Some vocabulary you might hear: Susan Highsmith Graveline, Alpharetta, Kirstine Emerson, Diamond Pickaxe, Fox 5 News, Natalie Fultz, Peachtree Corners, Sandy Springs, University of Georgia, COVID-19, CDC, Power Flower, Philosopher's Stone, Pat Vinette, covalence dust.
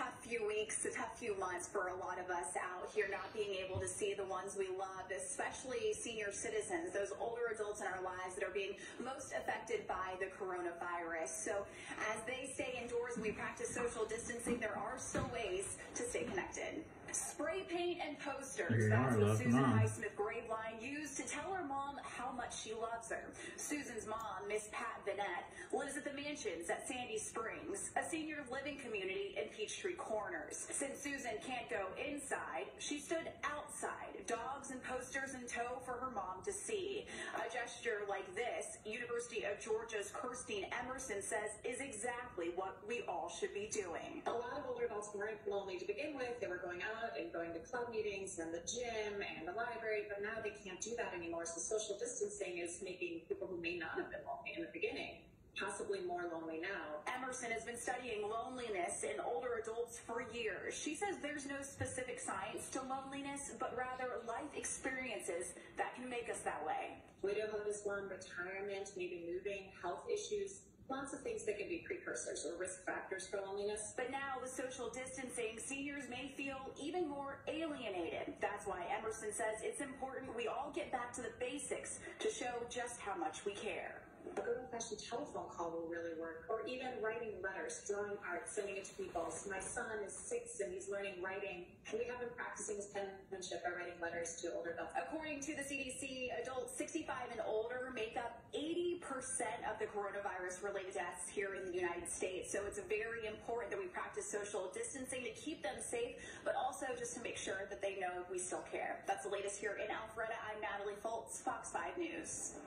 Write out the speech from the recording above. tough few weeks, a tough few months for a lot of us out here, not being able to see the ones we love, especially senior citizens, those older adults in our lives that are being most affected by the coronavirus. So as they stay indoors and we practice social distancing, there are still ways to stay connected. Spray paint and posters. That's what Susan Highsmith Graveline used to tell her mom how much she loves her. Susan's mom, Miss Pat Vinette, lives at the mansions at Sandy Springs, a senior living community in Peachtree Corners. Since Susan can't go inside, she stood outside, dogs and posters in tow for her mom to see. A gesture like this, University of Georgia's Kirstine Emerson says, is exactly what we all should be doing. A lot of older adults weren't lonely to begin with. They were going out and going to club meetings and the gym and the library, but now they can't do that anymore. So social distancing is making people who may not have been lonely in the beginning possibly more lonely now. Emerson has been studying loneliness in older adults for years. She says there's no specific science to loneliness, but rather life experiences that can make us that way. Widowhood is one, retirement, maybe moving, health issues. Lots of things that can be precursors or risk factors for loneliness. But now with social distancing, seniors may feel even more alienated. That's why Emerson says it's important we all get back to the basics to show just how much we care. A good old-fashioned telephone call will really work, or even writing letters, drawing art, sending it to people. So my son is 6 and he's learning writing. We have been practicing his penmanship by writing letters to older adults. According to the CDC, adults 65 and older make up 80% of the coronavirus-related deaths here in the United States. So it's very important that we practice social distancing to keep them safe, but also just to make sure that they know we still care. That's the latest here in Alpharetta. I'm Natalie Fultz, Fox 5 News.